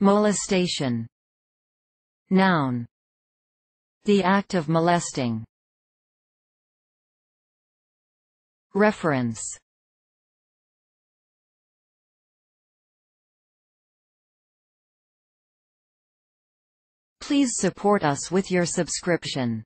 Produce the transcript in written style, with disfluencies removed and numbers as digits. Molestation. Noun. The act of molesting. Reference. Please support us with your subscription.